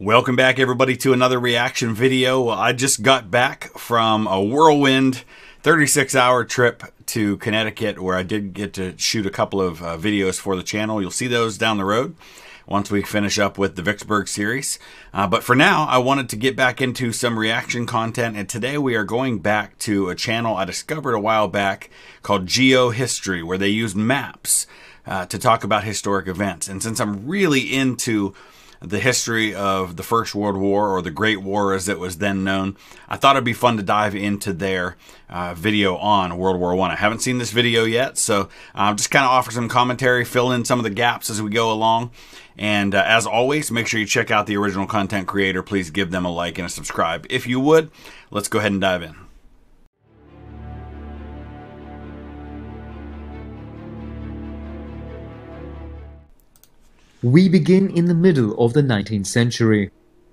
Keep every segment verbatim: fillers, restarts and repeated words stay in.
Welcome back, everybody, to another reaction video. I just got back from a whirlwind thirty-six hour trip to Connecticut, where I did get to shoot a couple of uh, videos for the channel. You'll see those down the road once we finish up with the Vicksburg series. Uh, but for now, I wanted to get back into some reaction content, and today we are going back to a channel I discovered a while back called GeoHistory, where they use maps uh, to talk about historic events. And since I'm really into the history of the First World War, or the Great War as it was then known, I thought it'd be fun to dive into their uh, video on World War One. I haven't seen this video yet, so I'm um, just kind of offer some commentary, fill in some of the gaps as we go along. And uh, as always, make sure you check out the original content creator. Please give them a like and a subscribe if you would. Let's go ahead and dive in. We begin in the middle of the nineteenth century.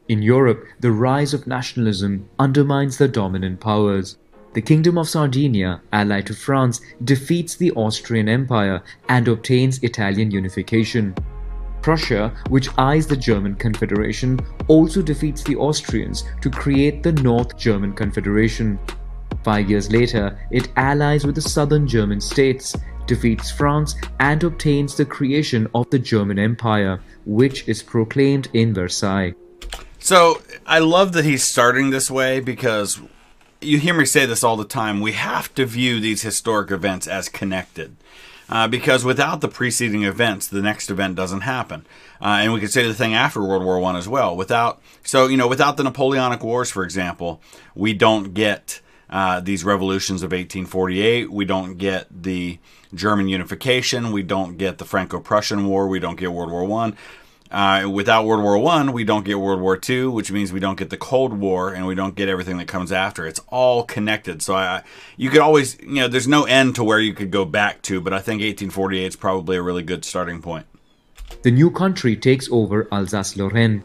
In Europe, the rise of nationalism undermines the dominant powers. The Kingdom of Sardinia, allied to France, defeats the Austrian Empire and obtains Italian unification. Prussia, which eyes the German Confederation, also defeats the Austrians to create the North German Confederation. Five years later, it allies with the southern German states, defeats France, and obtains the creation of the German Empire, which is proclaimed in Versailles. So I love that he's starting this way, because you hear me say this all the time. We have to view these historic events as connected, uh, because without the preceding events, the next event doesn't happen. Uh, and we could say the thing after World War One as well. Without, so, you know, without the Napoleonic Wars, for example, we don't get Uh, these revolutions of eighteen forty-eight, we don't get the German unification, we don't get the Franco-Prussian War, we don't get World War One. Uh, without World War One, we don't get World War Two, which means we don't get the Cold War, and we don't get everything that comes after. It's all connected. So I, you could always, you know, there's no end to where you could go back to, but I think eighteen forty-eight is probably a really good starting point. The new country takes over Alsace-Lorraine.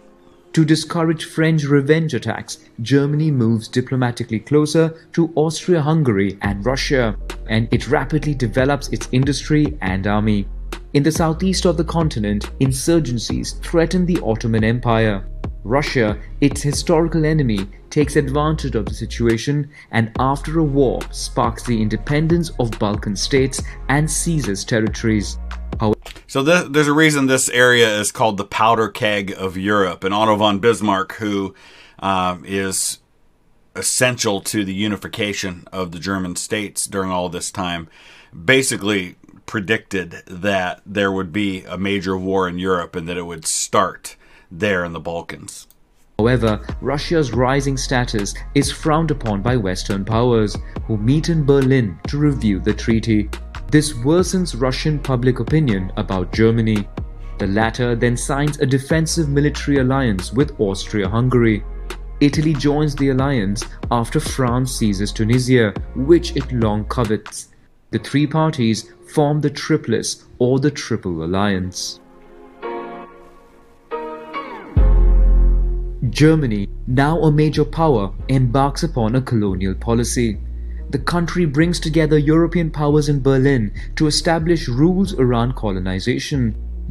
To discourage French revenge attacks, Germany moves diplomatically closer to Austria-Hungary and Russia, and it rapidly develops its industry and army. In the southeast of the continent, insurgencies threaten the Ottoman Empire. Russia, its historical enemy, takes advantage of the situation and, after a war, sparks the independence of Balkan states and seizes territories. So th there's a reason this area is called the powder keg of Europe. And Otto von Bismarck, who um, is essential to the unification of the German states during all this time, basically predicted that there would be a major war in Europe and that it would start there in the Balkans. However, Russia's rising status is frowned upon by Western powers, who meet in Berlin to review the treaty. This worsens Russian public opinion about Germany. The latter then signs a defensive military alliance with Austria-Hungary. Italy joins the alliance after France seizes Tunisia, which it long covets. The three parties form the Triplice, or the Triple Alliance. Germany, now a major power, embarks upon a colonial policy. The country brings together European powers in Berlin to establish rules around colonization,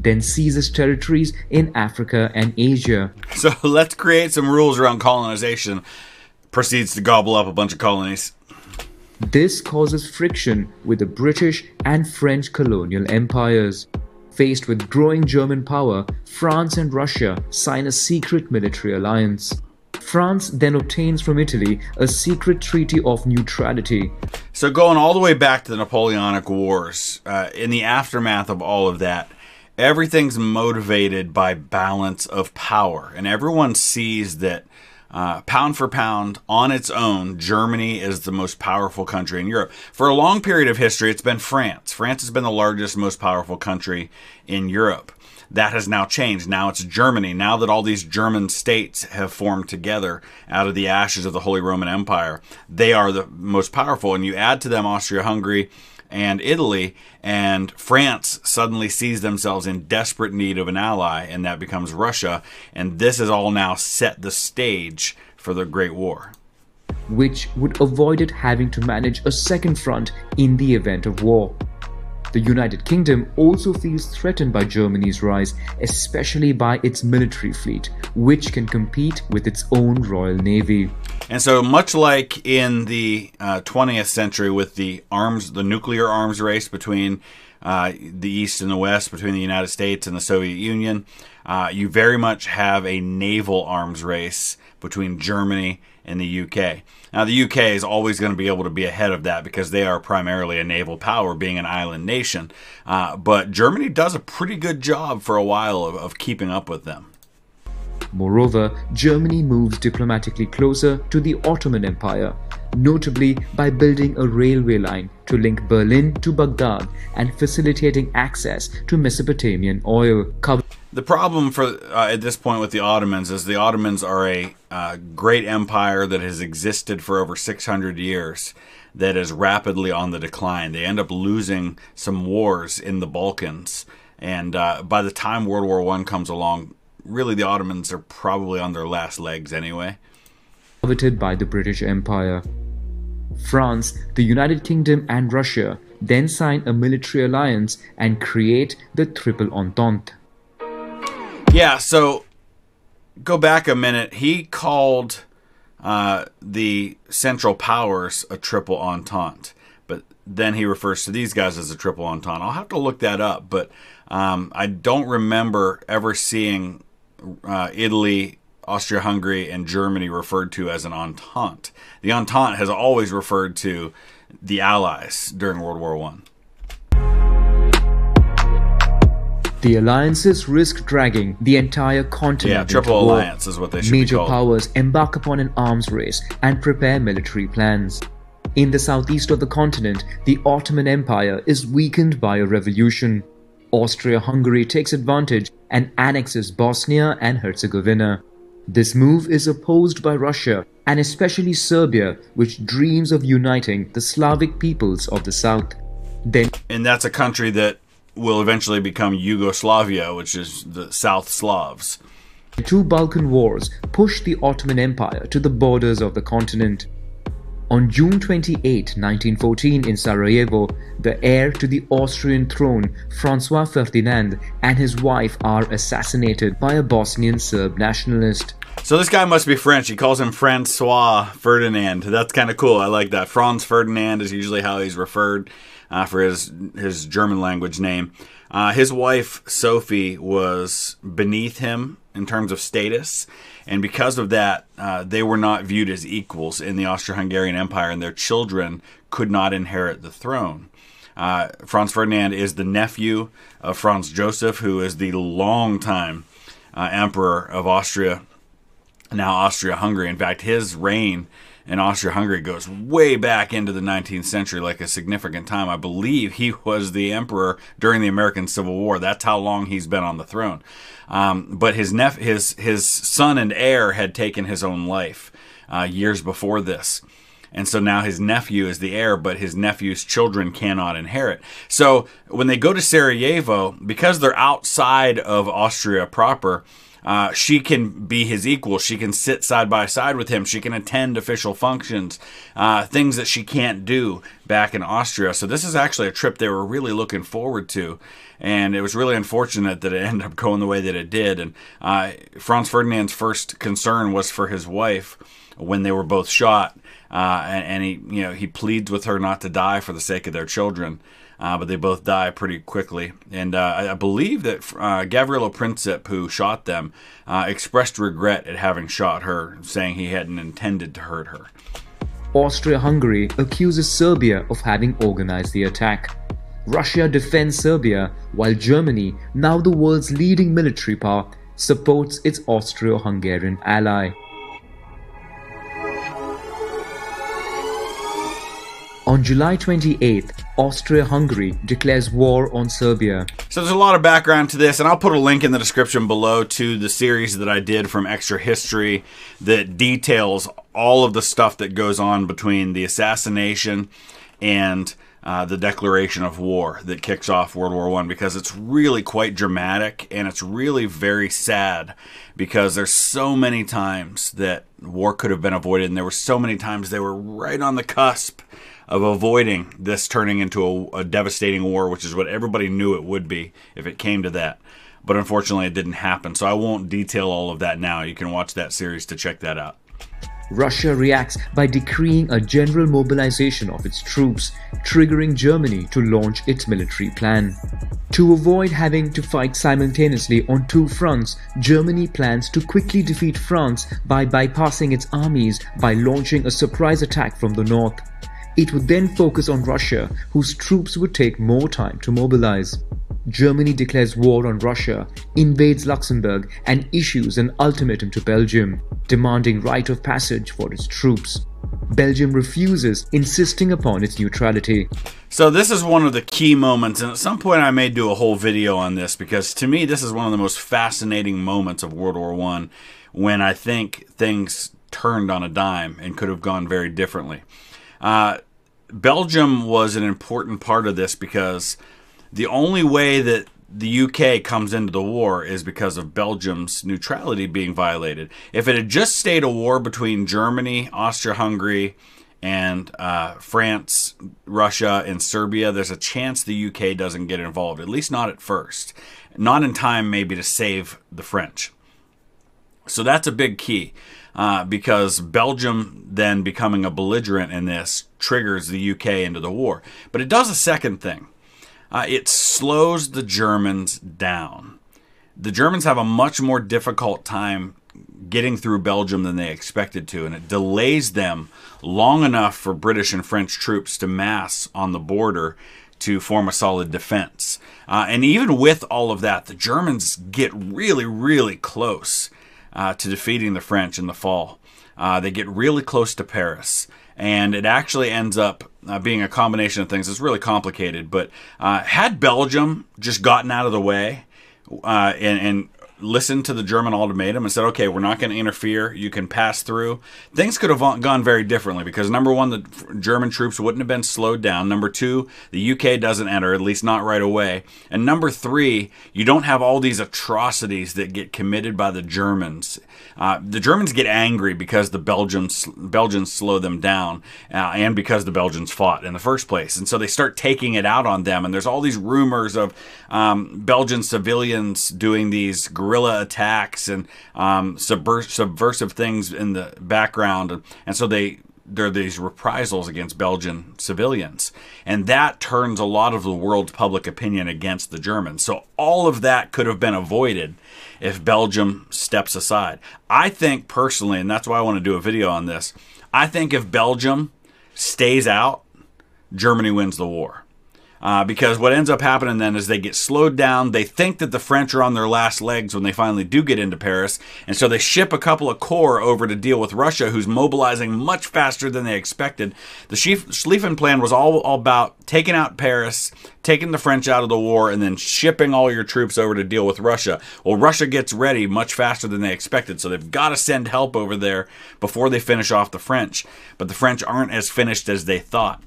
then seizes territories in Africa and Asia. So let's create some rules around colonization, proceeds to gobble up a bunch of colonies. This causes friction with the British and French colonial empires. Faced with growing German power, France and Russia sign a secret military alliance. France then obtains from Italy a secret treaty of neutrality. So going all the way back to the Napoleonic Wars, uh, in the aftermath of all of that, everything's motivated by balance of power. And everyone sees that uh, pound for pound, on its own, Germany is the most powerful country in Europe. For a long period of history, it's been France. France has been the largest, most powerful country in Europe. That has now changed. Now it's Germany. Now that all these German states have formed together out of the ashes of the Holy Roman Empire, they are the most powerful. And you add to them Austria-Hungary and Italy, and France suddenly sees themselves in desperate need of an ally, and that becomes Russia. And this has all now set the stage for the Great War, which would avoid it having to manage a second front in the event of war. The United Kingdom also feels threatened by Germany's rise, especially by its military fleet, which can compete with its own Royal Navy. And so, much like in the uh, twentieth century with the arms, the nuclear arms race between uh, the East and the West, between the United States and the Soviet Union, uh, you very much have a naval arms race between Germany and the U K. Now, the U K is always going to be able to be ahead of that because they are primarily a naval power, being an island nation. Uh, but Germany does a pretty good job for a while of, of keeping up with them. Moreover, Germany moves diplomatically closer to the Ottoman Empire, notably by building a railway line to link Berlin to Baghdad and facilitating access to Mesopotamian oil. The problem for uh, at this point with the Ottomans is the Ottomans are a uh, great empire that has existed for over six hundred years that is rapidly on the decline. They end up losing some wars in the Balkans, and uh, by the time World War One comes along, really, the Ottomans are probably on their last legs anyway. Coveted by the British Empire. France, the United Kingdom and Russia then sign a military alliance and create the Triple Entente. Yeah, so go back a minute. He called uh, the Central Powers a Triple Entente, but then he refers to these guys as a Triple Entente. I'll have to look that up, but um, I don't remember ever seeing uh, Italy, Austria-Hungary, and Germany referred to as an Entente. The Entente has always referred to the Allies during World War One. The alliances risk dragging the entire continent. Yeah, triple into war. Alliance is what they should Major be called. Major powers embark upon an arms race and prepare military plans. In the southeast of the continent, the Ottoman Empire is weakened by a revolution. Austria-Hungary takes advantage and annexes Bosnia and Herzegovina. This move is opposed by Russia and especially Serbia, which dreams of uniting the Slavic peoples of the south. Then, and that's a country that will eventually become Yugoslavia, which is the South Slavs. The two Balkan Wars pushed the Ottoman Empire to the borders of the continent. On June twenty-eighth nineteen fourteen in Sarajevo, the heir to the Austrian throne, Franz Ferdinand, and his wife are assassinated by a Bosnian Serb nationalist. So this guy must be French. He calls him François Ferdinand. That's kind of cool. I like that. Franz Ferdinand is usually how he's referred uh, for his, his German language name. Uh, his wife, Sophie, was beneath him in terms of status. And because of that, uh, they were not viewed as equals in the Austro-Hungarian Empire, and their children could not inherit the throne. Uh, Franz Ferdinand is the nephew of Franz Joseph, who is the longtime uh, emperor of Austria. Now Austria-Hungary. In fact, his reign in Austria-Hungary goes way back into the nineteenth century, like a significant time. I believe he was the emperor during the American Civil War. That's how long he's been on the throne. Um, but his, nep his, his son and heir had taken his own life uh, years before this. And so now his nephew is the heir, but his nephew's children cannot inherit. So when they go to Sarajevo, because they're outside of Austria proper, Uh, she can be his equal. She can sit side by side with him. She can attend official functions, uh, things that she can't do back in Austria. So this is actually a trip they were really looking forward to. And it was really unfortunate that it ended up going the way that it did. And uh, Franz Ferdinand's first concern was for his wife when they were both shot. Uh, and and he, you know, he pleads with her not to die for the sake of their children. Uh, but they both die pretty quickly. And uh, I, I believe that uh, Gavrilo Princip, who shot them, uh, expressed regret at having shot her, saying he hadn't intended to hurt her. Austria-Hungary accuses Serbia of having organized the attack. Russia defends Serbia, while Germany, now the world's leading military power, supports its Austro-Hungarian ally. On July twenty-eighth, Austria-Hungary declares war on Serbia. So there's a lot of background to this, and I'll put a link in the description below to the series that I did from Extra History that details all of the stuff that goes on between the assassination and uh, the declaration of war that kicks off World War One, because it's really quite dramatic and it's really very sad, because there's so many times that war could have been avoided, and there were so many times they were right on the cusp of avoiding this turning into a, a devastating war, which is what everybody knew it would be if it came to that. But unfortunately, it didn't happen. So I won't detail all of that now. You can watch that series to check that out. Russia reacts by decreeing a general mobilization of its troops, triggering Germany to launch its military plan. To avoid having to fight simultaneously on two fronts, Germany plans to quickly defeat France by bypassing its armies by launching a surprise attack from the north. It would then focus on Russia, whose troops would take more time to mobilize. Germany declares war on Russia, invades Luxembourg, and issues an ultimatum to Belgium, demanding right of passage for its troops. Belgium refuses, insisting upon its neutrality. So this is one of the key moments, and at some point I may do a whole video on this, because to me this is one of the most fascinating moments of World War One, when I think things turned on a dime and could have gone very differently. Uh, Belgium was an important part of this, because the only way that the U K comes into the war is because of Belgium's neutrality being violated. If it had just stayed a war between Germany, Austria-Hungary, and uh, France, Russia, and Serbia, there's a chance the U K doesn't get involved, at least not at first. Not in time, maybe, to save the French. So that's a big key, uh, because Belgium then becoming a belligerent in this triggers the U K into the war. But it does a second thing. Uh, it slows the Germans down. The Germans have a much more difficult time getting through Belgium than they expected to, and it delays them long enough for British and French troops to mass on the border to form a solid defense. Uh, and even with all of that, the Germans get really, really close uh, to defeating the French in the fall. Uh, they get really close to Paris. And it actually ends up uh, being a combination of things. It's really complicated. But uh, had Belgium just gotten out of the way uh, and, and listened to the German ultimatum and said, okay, we're not going to interfere, you can pass through, things could have gone very differently, because number one, the German troops wouldn't have been slowed down. Number two, the U K doesn't enter, at least not right away. And number three, you don't have all these atrocities that get committed by the Germans. Uh, the Germans get angry because the Belgians, Belgians slow them down, uh, and because the Belgians fought in the first place. And so they start taking it out on them. And there's all these rumors of um, Belgian civilians doing these guerrilla attacks and um, subver subversive things in the background. And, and so they there are these reprisals against Belgian civilians. And that turns a lot of the world's public opinion against the Germans. So all of that could have been avoided if Belgium steps aside. I think personally, and that's why I want to do a video on this, I think if Belgium stays out, Germany wins the war. Uh, because what ends up happening then is they get slowed down. They think that the French are on their last legs when they finally do get into Paris. And so they ship a couple of corps over to deal with Russia, who's mobilizing much faster than they expected. The Schlieffen Plan was all, all about taking out Paris, taking the French out of the war, and then shipping all your troops over to deal with Russia. Well, Russia gets ready much faster than they expected. So they've got to send help over there before they finish off the French. But the French aren't as finished as they thought.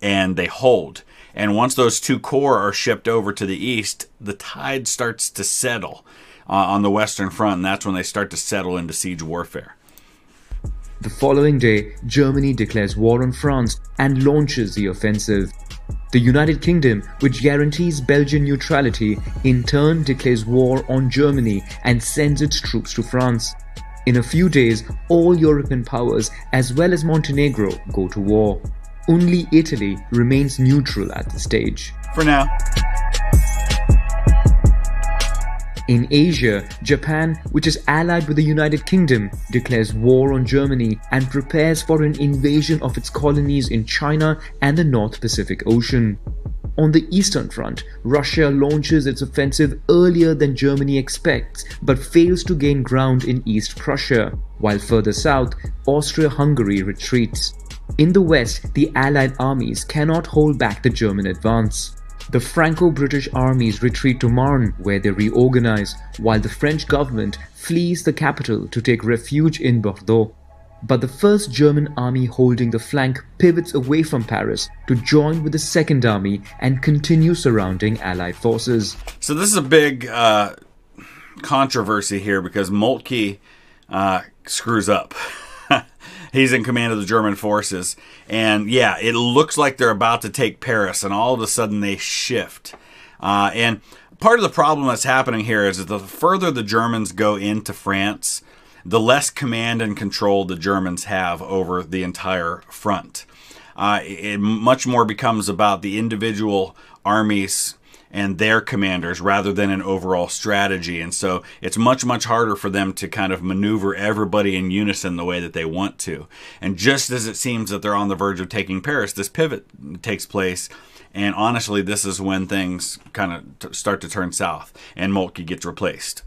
And they hold. And once those two corps are shipped over to the east, the tide starts to settle uh, on the Western Front, and that's when they start to settle into siege warfare. The following day, Germany declares war on France and launches the offensive. The United Kingdom, which guarantees Belgian neutrality, in turn declares war on Germany and sends its troops to France. In a few days, all European powers, as well as Montenegro, go to war. Only Italy remains neutral at the stage. For now. In Asia, Japan, which is allied with the United Kingdom, declares war on Germany and prepares for an invasion of its colonies in China and the North Pacific Ocean. On the Eastern Front, Russia launches its offensive earlier than Germany expects, but fails to gain ground in East Prussia, while further south, Austria-Hungary retreats. In the West, the Allied armies cannot hold back the German advance. The Franco-British armies retreat to Marne, where they reorganize, while the French government flees the capital to take refuge in Bordeaux. But the first German army holding the flank pivots away from Paris to join with the second army and continue surrounding Allied forces. So this is a big uh, controversy here because Moltke uh, screws up. He's in command of the German forces. And yeah, it looks like they're about to take Paris, and all of a sudden they shift. Uh, and part of the problem that's happening here is that the further the Germans go into France, the less command and control the Germans have over the entire front. Uh, it much more becomes about the individual armies and their commanders rather than an overall strategy. And so it's much, much harder for them to kind of maneuver everybody in unison the way that they want to. And just as it seems that they're on the verge of taking Paris, this pivot takes place. And honestly, this is when things kind of start to turn south and Moltke gets replaced.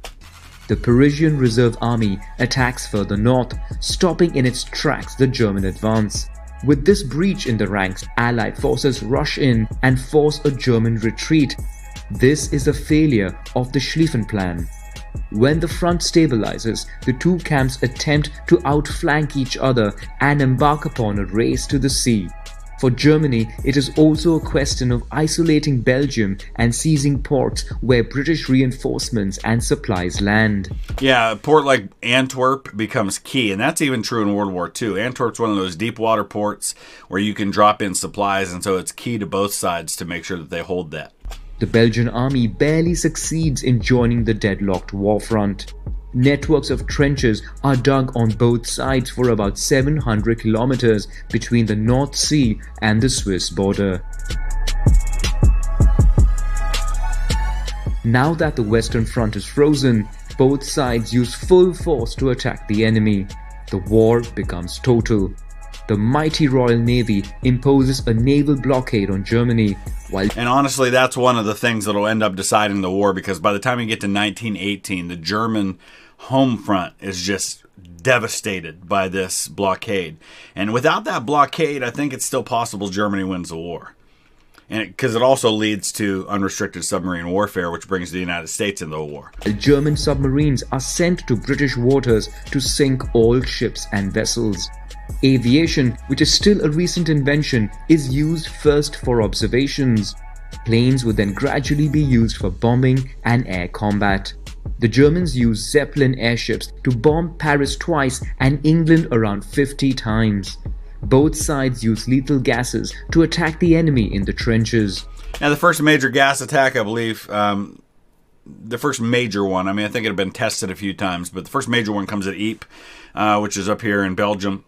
The Parisian Reserve Army attacks further north, stopping in its tracks the German advance. With this breach in the ranks, Allied forces rush in and force a German retreat. This is a failure of the Schlieffen Plan. When the front stabilizes, the two camps attempt to outflank each other and embark upon a race to the sea. For Germany, it is also a question of isolating Belgium and seizing ports where British reinforcements and supplies land. Yeah, a port like Antwerp becomes key, and that's even true in World War Two. Antwerp's one of those deep water ports where you can drop in supplies, and so it's key to both sides to make sure that they hold that. The Belgian army barely succeeds in joining the deadlocked war front. Networks of trenches are dug on both sides for about seven hundred kilometers between the North Sea and the Swiss border. Now that the Western Front is frozen, both sides use full force to attack the enemy. The war becomes total. The mighty Royal Navy imposes a naval blockade on Germany. While and honestly, that's one of the things that will end up deciding the war, because by the time you get to nineteen eighteen, the German home front is just devastated by this blockade. And without that blockade, I think it's still possible Germany wins the war. And because it, it also leads to unrestricted submarine warfare, which brings the United States into the war. German submarines are sent to British waters to sink all ships and vessels. Aviation, which is still a recent invention, is used first for observations. Planes would then gradually be used for bombing and air combat. The Germans used Zeppelin airships to bomb Paris twice and England around fifty times. Both sides used lethal gases to attack the enemy in the trenches. Now, the first major gas attack, I believe, um, the first major one, I mean, I think it had been tested a few times, but the first major one comes at Ypres, uh, which is up here in Belgium.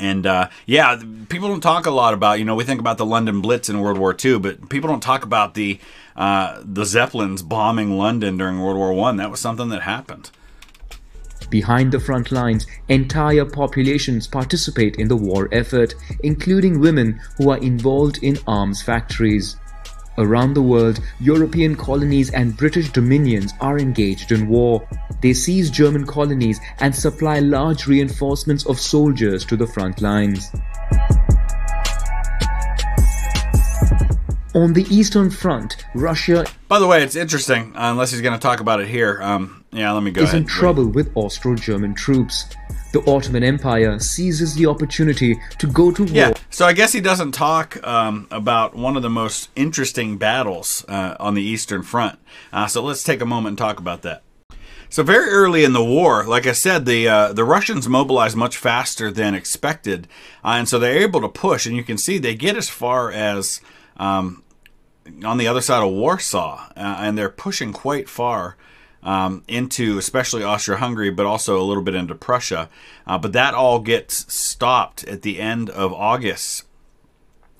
And, uh, yeah, people don't talk a lot about, you know, we think about the London Blitz in World War Two, but people don't talk about the, uh, the Zeppelins bombing London during World War One. That was something that happened. Behind the front lines, entire populations participate in the war effort, including women who are involved in arms factories. Around the world, European colonies and British dominions are engaged in war. They seize German colonies and supply large reinforcements of soldiers to the front lines. On the Eastern Front, Russia... By the way, it's interesting, unless he's going to talk about it here. Um, yeah, let me go ahead. ...is in trouble with Austro-German troops. The Ottoman Empire seizes the opportunity to go to war. Yeah, so I guess he doesn't talk um, about one of the most interesting battles uh, on the Eastern Front. Uh, so let's take a moment and talk about that. So very early in the war, like I said, the uh, the Russians mobilized much faster than expected. Uh, and so they're able to push, and you can see they get as far as... Um, on the other side of Warsaw, uh, and they're pushing quite far um, into especially Austria-Hungary, but also a little bit into Prussia. Uh, but that all gets stopped at the end of August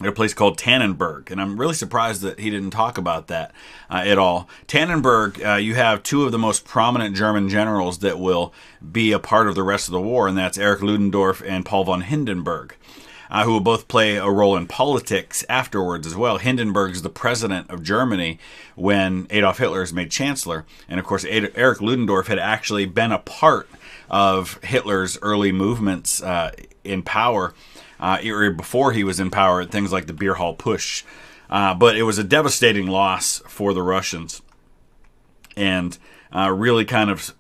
at a place called Tannenberg, and I'm really surprised that he didn't talk about that uh, at all. Tannenberg, uh, you have two of the most prominent German generals that will be a part of the rest of the war, and that's Erich Ludendorff and Paul von Hindenburg. Uh, who will both play a role in politics afterwards as well. Hindenburg's the president of Germany when Adolf Hitler is made chancellor. And, of course, Erich Ludendorff had actually been a part of Hitler's early movements uh, in power uh, before he was in power at things like the Beer Hall Push. Uh, but it was a devastating loss for the Russians and uh, really kind of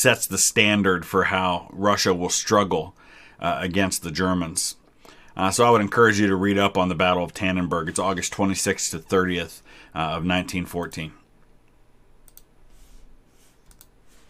sets the standard for how Russia will struggle uh, against the Germans. Uh, so I would encourage you to read up on the Battle of Tannenberg. It's August twenty-sixth to thirtieth uh, of nineteen fourteen.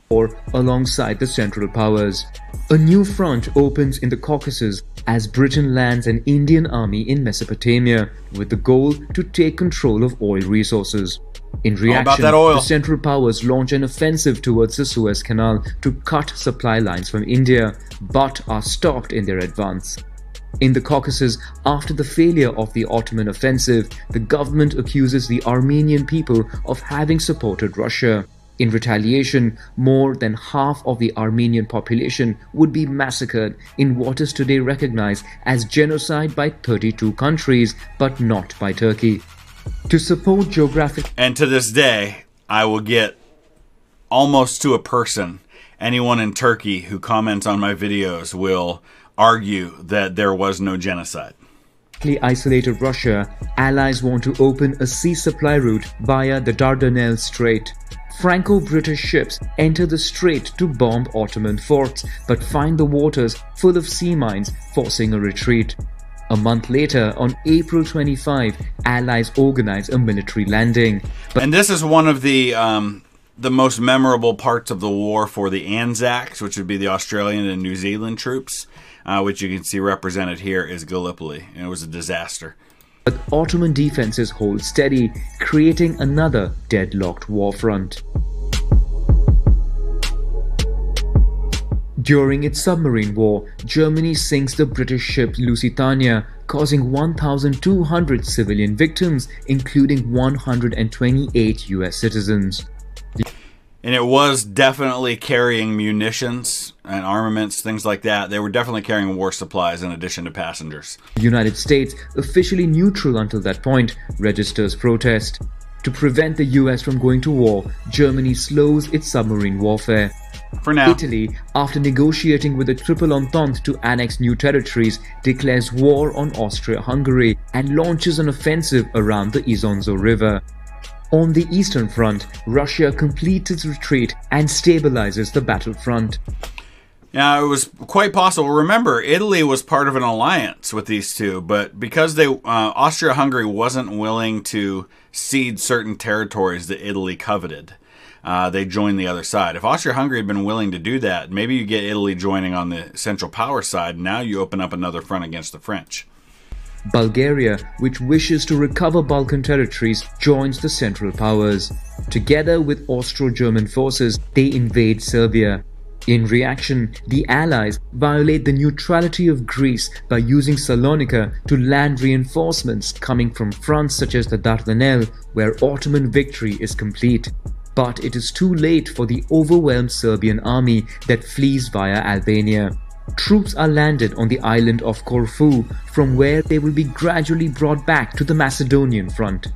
War alongside the Central Powers. A new front opens in the Caucasus as Britain lands an Indian army in Mesopotamia with the goal to take control of oil resources. In reaction, the Central Powers launch an offensive towards the Suez Canal to cut supply lines from India, but are stopped in their advance. In the Caucasus, after the failure of the Ottoman offensive, the government accuses the Armenian people of having supported Russia. In retaliation, more than half of the Armenian population would be massacred in what is today recognized as genocide by thirty-two countries, but not by Turkey. To support geographic... And to this day, I will get almost to a person, anyone in Turkey who comments on my videos will argue that there was no genocide. Isolated Russia, allies want to open a sea supply route via the Dardanelles Strait. Franco-British ships enter the strait to bomb Ottoman forts, but find the waters full of sea mines, forcing a retreat. A month later, on April twenty-fifth, Allies organize a military landing. But and this is one of the, um, the most memorable parts of the war for the Anzacs, which would be the Australian and New Zealand troops, uh, which you can see represented here is Gallipoli, and it was a disaster. But Ottoman defenses hold steady, creating another deadlocked war front. During its submarine war, Germany sinks the British ship Lusitania, causing one thousand two hundred civilian victims, including one hundred twenty-eight U S citizens. And it was definitely carrying munitions and armaments, things like that. They were definitely carrying war supplies in addition to passengers. The United States, officially neutral until that point, registers protest. To prevent the U S from going to war, Germany slows its submarine warfare. For now. Italy, after negotiating with the Triple Entente to annex new territories, declares war on Austria-Hungary and launches an offensive around the Isonzo River. On the Eastern Front, Russia completes its retreat and stabilizes the battlefront. Now, it was quite possible. Remember, Italy was part of an alliance with these two, but because they, uh, Austria-Hungary wasn't willing to cede certain territories that Italy coveted, uh, they joined the other side. If Austria-Hungary had been willing to do that, maybe you get Italy joining on the Central Power side. Now you open up another front against the French. Bulgaria, which wishes to recover Balkan territories, joins the Central Powers. Together with Austro-German forces, they invade Serbia. In reaction, the Allies violate the neutrality of Greece by using Salonika to land reinforcements coming from France, such as the Dardanelles, where Ottoman victory is complete. But it is too late for the overwhelmed Serbian army that flees via Albania. Troops are landed on the island of Corfu, from where they will be gradually brought back to the Macedonian front.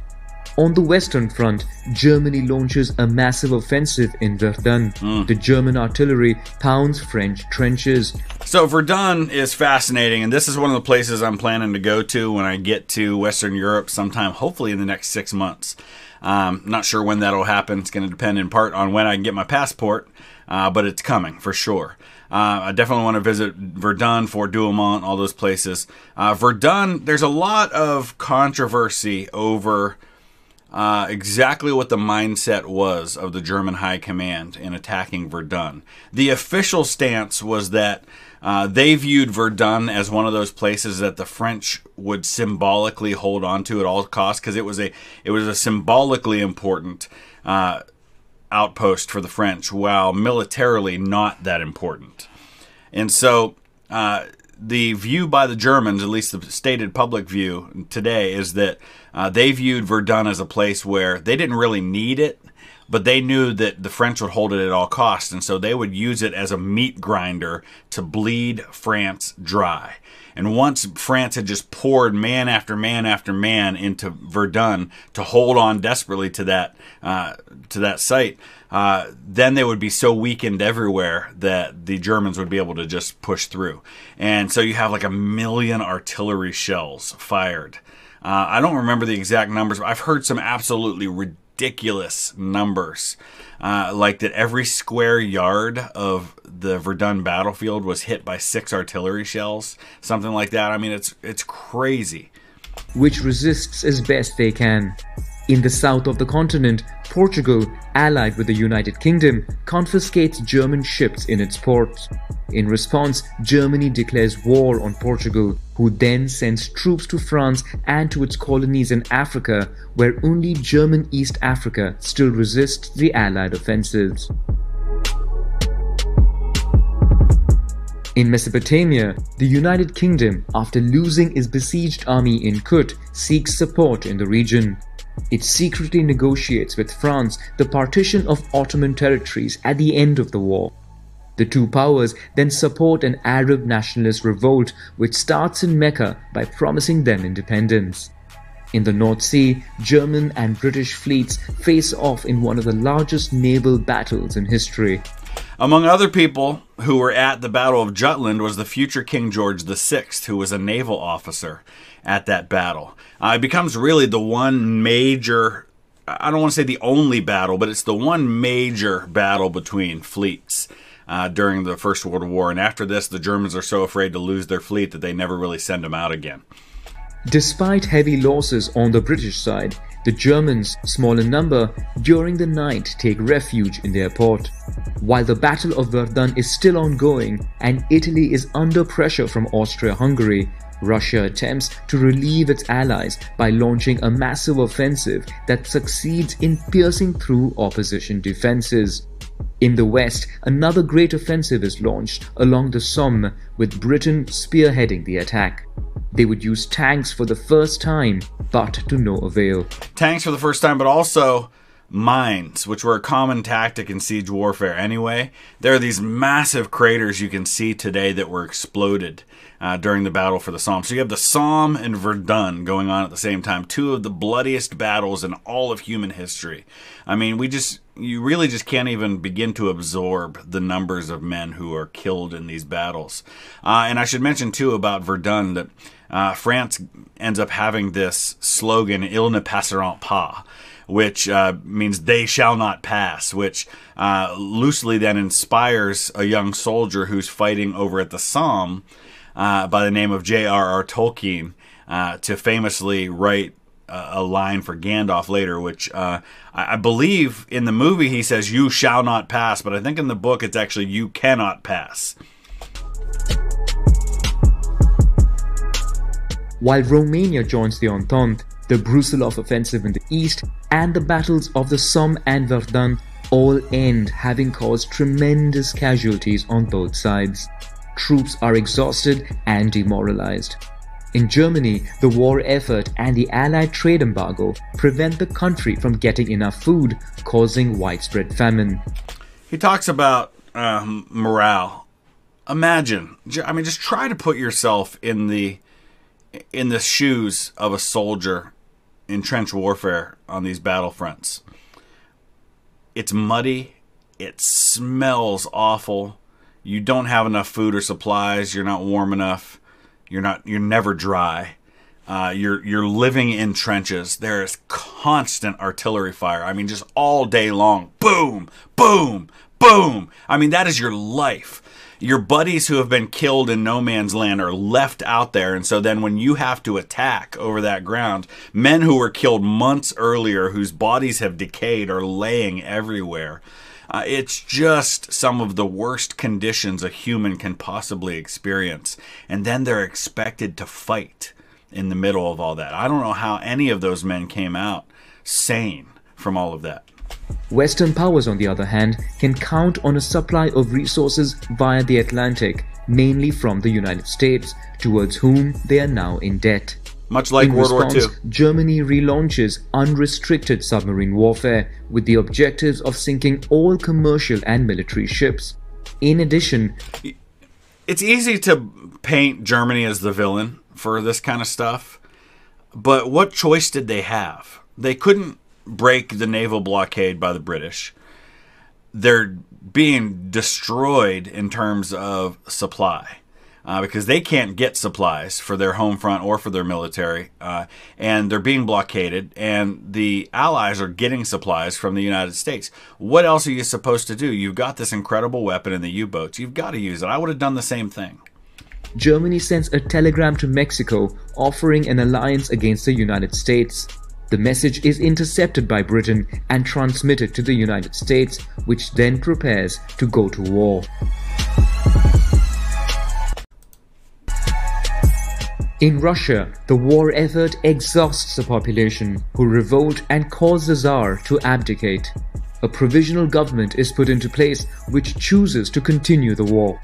On the Western Front, Germany launches a massive offensive in Verdun. Mm. The German artillery pounds French trenches. So Verdun is fascinating, and this is one of the places I'm planning to go to when I get to Western Europe sometime, hopefully in the next six months. Um, not sure when that'll happen. It's going to depend in part on when I can get my passport, uh, but it's coming for sure. Uh, I definitely want to visit Verdun, Fort Douaumont, all those places. Uh, Verdun, there's a lot of controversy over Uh, exactly what the mindset was of the German High Command in attacking Verdun. The official stance was that uh, they viewed Verdun as one of those places that the French would symbolically hold on to at all costs, because it was a it was a symbolically important uh, outpost for the French, while militarily not that important. And so uh, the view by the Germans, at least the stated public view today, is that uh, they viewed Verdun as a place where they didn't really need it, but they knew that the French would hold it at all costs, and so they would use it as a meat grinder to bleed France dry. And once France had just poured man after man after man into Verdun to hold on desperately to that uh, to that site, uh, then they would be so weakened everywhere that the Germans would be able to just push through. And so you have like a million artillery shells fired. Uh, I don't remember the exact numbers, but I've heard some absolutely ridiculous ridiculous numbers, uh, like that every square yard of the Verdun battlefield was hit by six artillery shells, something like that. I mean, it's it's crazy. Which resists as best they can. In the south of the continent, Portugal, allied with the United Kingdom, confiscates German ships in its ports. In response, Germany declares war on Portugal, who then sends troops to France and to its colonies in Africa, where only German East Africa still resists the Allied offensives. In Mesopotamia, the United Kingdom, after losing its besieged army in Kut, seeks support in the region. It secretly negotiates with France the partition of Ottoman territories at the end of the war. The two powers then support an Arab nationalist revolt which starts in Mecca by promising them independence. In the North Sea, German and British fleets face off in one of the largest naval battles in history. Among other people who were at the Battle of Jutland was the future King George the sixth, who was a naval officer at that battle. Uh, it becomes really the one major, I don't want to say the only battle, but it's the one major battle between fleets uh, during the First World War. And after this, the Germans are so afraid to lose their fleet that they never really send them out again. Despite heavy losses on the British side, the Germans, small in number, during the night take refuge in their port. While the Battle of Verdun is still ongoing and Italy is under pressure from Austria-Hungary, Russia attempts to relieve its allies by launching a massive offensive that succeeds in piercing through opposition defenses. In the west, another great offensive is launched along the Somme, with Britain spearheading the attack. They would use tanks for the first time, but to no avail. Tanks for the first time, but also mines, which were a common tactic in siege warfare anyway. There are these massive craters you can see today that were exploded uh, during the battle for the Somme. So you have the Somme and Verdun going on at the same time. Two of the bloodiest battles in all of human history. I mean, we just, you really just can't even begin to absorb the numbers of men who are killed in these battles. Uh, and I should mention, too, about Verdun that Uh, France ends up having this slogan, "Ils ne passeront pas," which uh, means "they shall not pass," which uh, loosely then inspires a young soldier who's fighting over at the Somme uh, by the name of J R R Tolkien uh, to famously write uh, a line for Gandalf later, which uh, I, I believe in the movie he says, "You shall not pass," but I think in the book it's actually "You cannot pass." While Romania joins the Entente, the Brusilov offensive in the east and the battles of the Somme and Verdun all end having caused tremendous casualties on both sides. Troops are exhausted and demoralized. In Germany, the war effort and the Allied trade embargo prevent the country from getting enough food, causing widespread famine. He talks about um, morale. Imagine, I mean, just try to put yourself in the in the shoes of a soldier in trench warfare on these battlefronts. It's muddy. It smells awful. You don't have enough food or supplies. You're not warm enough. You're not, you're never dry. Uh, you're, you're living in trenches. There is constant artillery fire. I mean, just all day long. Boom, boom, boom. I mean, that is your life. Your buddies who have been killed in no man's land are left out there. And so then when you have to attack over that ground, men who were killed months earlier, whose bodies have decayed, are laying everywhere. Uh, it's just some of the worst conditions a human can possibly experience. And then they're expected to fight in the middle of all that. I don't know how any of those men came out sane from all of that. Western powers, on the other hand, can count on a supply of resources via the Atlantic, mainly from the United States, towards whom they are now in debt. Much like World War Two. In response, Germany relaunches unrestricted submarine warfare with the objectives of sinking all commercial and military ships. In addition, it's easy to paint Germany as the villain for this kind of stuff, but what choice did they have? They couldn't break the naval blockade by the British. They're being destroyed in terms of supply. uh, because they can't get supplies for their home front or for their military, uh, and they're being blockaded, and the Allies are getting supplies from the United States. What else are you supposed to do? You've got this incredible weapon in the U-boats. You've got to use it. I would have done the same thing. Germany sends a telegram to Mexico offering an alliance against the United States. The message is intercepted by Britain and transmitted to the United States, which then prepares to go to war. In Russia, the war effort exhausts the population, who revolt and cause the Tsar to abdicate. A provisional government is put into place, which chooses to continue the war.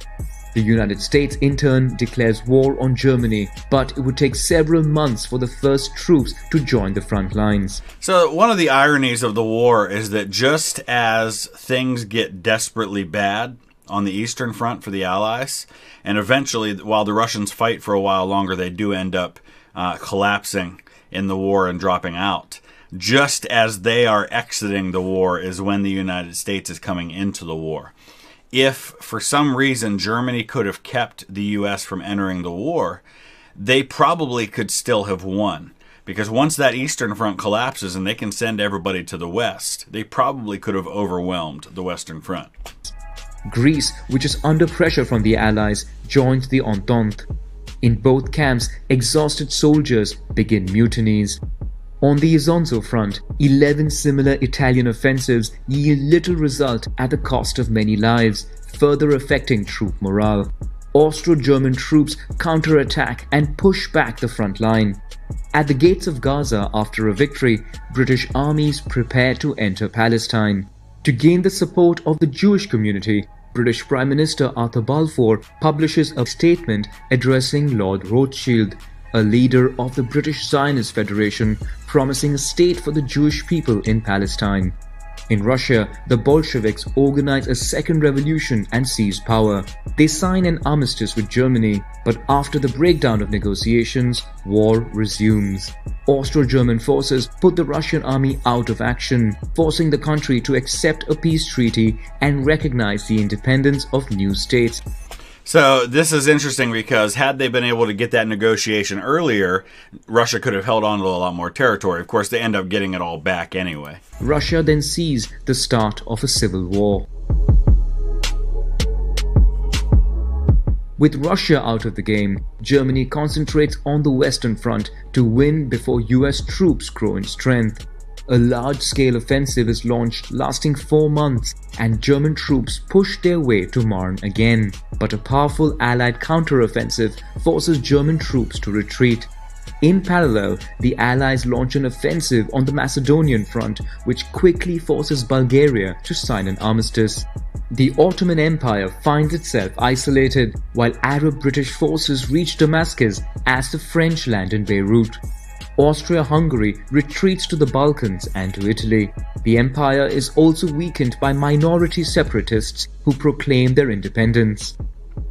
The United States, in turn, declares war on Germany, but it would take several months for the first troops to join the front lines. So one of the ironies of the war is that just as things get desperately bad on the Eastern Front for the Allies, and eventually, while the Russians fight for a while longer, they do end up uh, collapsing in the war and dropping out. Just as they are exiting the war is when the United States is coming into the war. If, for some reason, Germany could have kept the U S from entering the war, they probably could still have won. Because once that Eastern Front collapses and they can send everybody to the West, they probably could have overwhelmed the Western Front. Greece, which is under pressure from the Allies, joins the Entente. In both camps, exhausted soldiers begin mutinies. On the Isonzo front, eleven similar Italian offensives yield little result at the cost of many lives, further affecting troop morale. Austro-German troops counterattack and push back the front line. At the gates of Gaza after a victory, British armies prepare to enter Palestine. To gain the support of the Jewish community, British Prime Minister Arthur Balfour publishes a statement addressing Lord Rothschild, a leader of the British Zionist Federation, promising a state for the Jewish people in Palestine. In Russia, the Bolsheviks organize a second revolution and seize power. They sign an armistice with Germany, but after the breakdown of negotiations, war resumes. Austro-German forces put the Russian army out of action, forcing the country to accept a peace treaty and recognize the independence of new states. So this is interesting because had they been able to get that negotiation earlier, Russia could have held on to a lot more territory. Of course, they end up getting it all back anyway. Russia then sees the start of a civil war. With Russia out of the game, Germany concentrates on the Western Front to win before U S troops grow in strength. A large-scale offensive is launched, lasting four months, and German troops push their way to Marne again. But a powerful Allied counter-offensive forces German troops to retreat. In parallel, the Allies launch an offensive on the Macedonian front, which quickly forces Bulgaria to sign an armistice. The Ottoman Empire finds itself isolated, while Arab-British forces reach Damascus as the French land in Beirut. Austria-Hungary retreats to the Balkans and to Italy. The empire is also weakened by minority separatists who proclaim their independence.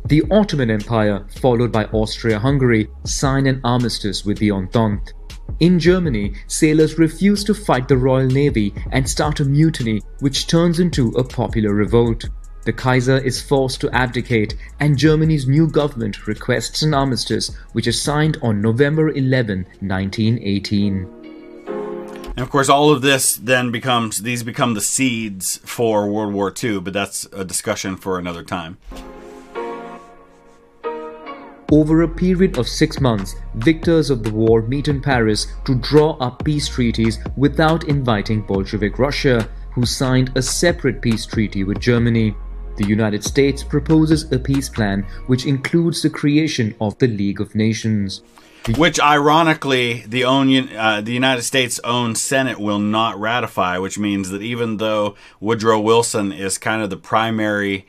The Ottoman Empire, followed by Austria-Hungary, sign an armistice with the Entente. In Germany, sailors refuse to fight the Royal Navy and start a mutiny, which turns into a popular revolt. The Kaiser is forced to abdicate, and Germany's new government requests an armistice, which is signed on November eleventh, nineteen eighteen. And of course, all of this then becomes, these become the seeds for World War Two, but that's a discussion for another time. Over a period of six months, victors of the war meet in Paris to draw up peace treaties without inviting Bolshevik Russia, who signed a separate peace treaty with Germany. The United States proposes a peace plan which includes the creation of the League of Nations. Which, ironically, the, own, uh, the United States' own Senate will not ratify, which means that even though Woodrow Wilson is kind of the primary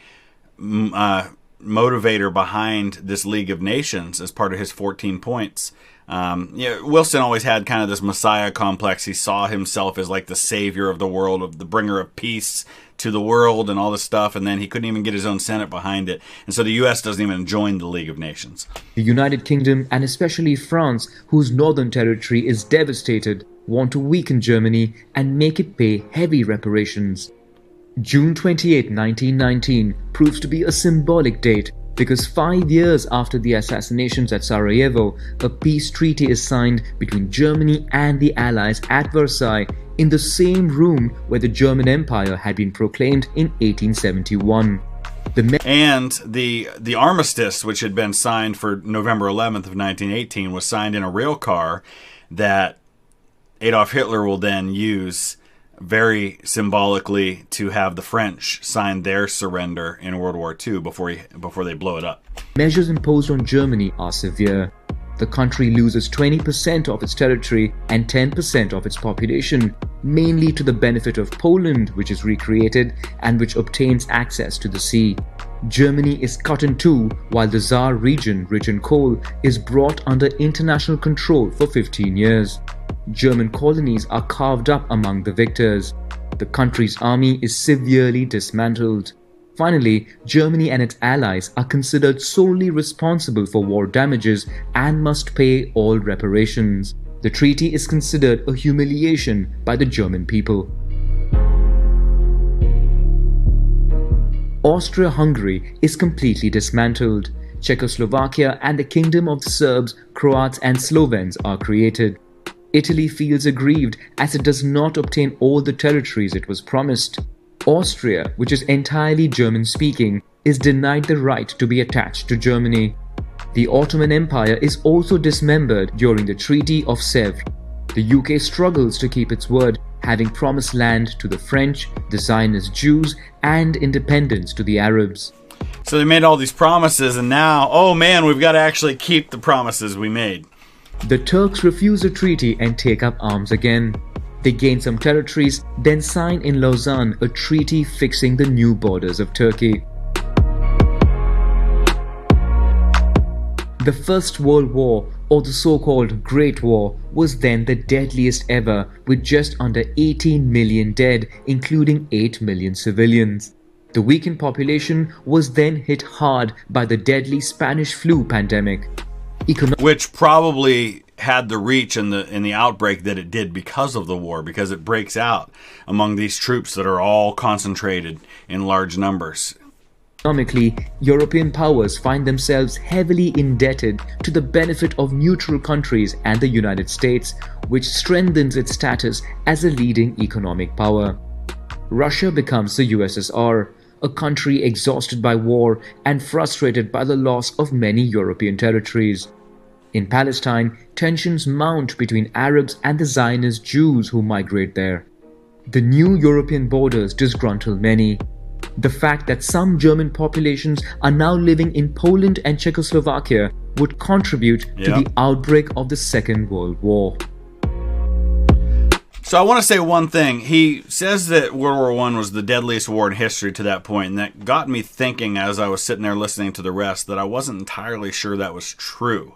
uh, motivator behind this League of Nations as part of his fourteen points, Um, yeah, Wilson always had kind of this messiah complex. He saw himself as like the savior of the world, of the bringer of peace to the world and all this stuff, and then he couldn't even get his own Senate behind it. And so the U S doesn't even join the League of Nations. The United Kingdom, and especially France, whose northern territory is devastated, want to weaken Germany and make it pay heavy reparations. June twenty-eighth, nineteen nineteen proves to be a symbolic date. because five years after the assassinations at Sarajevo, a peace treaty is signed between Germany and the Allies at Versailles, in the same room where the German Empire had been proclaimed in eighteen seventy-one. The and the the armistice, which had been signed for November eleventh of nineteen eighteen, was signed in a rail car that Adolf Hitler will then use very symbolically to have the French sign their surrender in World War Two before he, before they blow it up. Measures imposed on Germany are severe. The country loses twenty percent of its territory and ten percent of its population, mainly to the benefit of Poland, which is recreated and which obtains access to the sea. Germany is cut in two, while the Saar region, rich in coal, is brought under international control for fifteen years. German colonies are carved up among the victors. The country's army is severely dismantled. Finally, Germany and its allies are considered solely responsible for war damages and must pay all reparations. The treaty is considered a humiliation by the German people. Austria-Hungary is completely dismantled. Czechoslovakia and the Kingdom of the Serbs, Croats and Slovenes are created. Italy feels aggrieved as it does not obtain all the territories it was promised. Austria, which is entirely German-speaking, is denied the right to be attached to Germany. The Ottoman Empire is also dismembered during the Treaty of Sèvres. The U K struggles to keep its word, having promised land to the French, the Zionist Jews, and independence to the Arabs. So they made all these promises, and now, oh man, we've got to actually keep the promises we made. The Turks refuse the treaty and take up arms again. They gain some territories, then sign in Lausanne a treaty fixing the new borders of Turkey. The First World War, or the so-called Great War, was then the deadliest ever, with just under eighteen million dead, including eight million civilians. The weakened population was then hit hard by the deadly Spanish flu pandemic. Econo- Which probably had the reach and the in the outbreak that it did because of the war, because it breaks out among these troops that are all concentrated in large numbers. Economically, European powers find themselves heavily indebted to the benefit of neutral countries and the United States, which strengthens its status as a leading economic power. Russia becomes the U S S R, a country exhausted by war and frustrated by the loss of many European territories. In Palestine, tensions mount between Arabs and the Zionist Jews who migrate there. The new European borders disgruntle many. The fact that some German populations are now living in Poland and Czechoslovakia would contribute yep. to the outbreak of the Second World War. So I want to say one thing. He says that World War One was the deadliest war in history to that point, and that got me thinking as I was sitting there listening to the rest that I wasn't entirely sure that was true.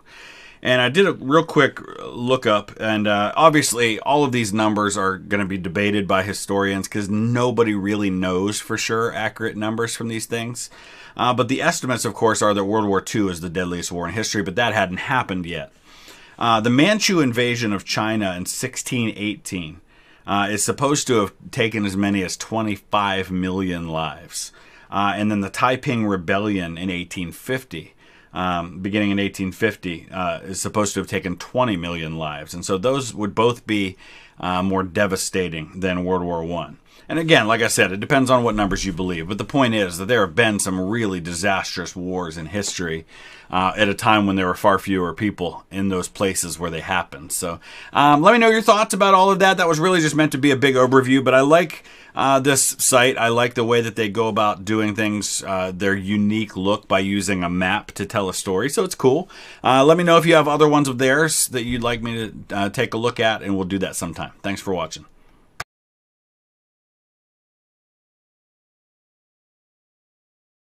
And I did a real quick look up, and uh, obviously all of these numbers are going to be debated by historians because nobody really knows for sure accurate numbers from these things. Uh, but the estimates, of course, are that World War Two is the deadliest war in history, but that hadn't happened yet. Uh, the Manchu invasion of China in sixteen eighteen uh, is supposed to have taken as many as twenty-five million lives. Uh, and then the Taiping Rebellion in eighteen fifty. Um, beginning in eighteen fifty, uh, is supposed to have taken twenty million lives. And so those would both be uh, more devastating than World War One. And again, like I said, it depends on what numbers you believe. But the point is that there have been some really disastrous wars in history uh, at a time when there were far fewer people in those places where they happened. So um, let me know your thoughts about all of that. That was really just meant to be a big overview. But I like uh, this site. I like the way that they go about doing things, uh, their unique look by using a map to tell a story. So it's cool. Uh, let me know if you have other ones of theirs that you'd like me to uh, take a look at, and we'll do that sometime. Thanks for watching.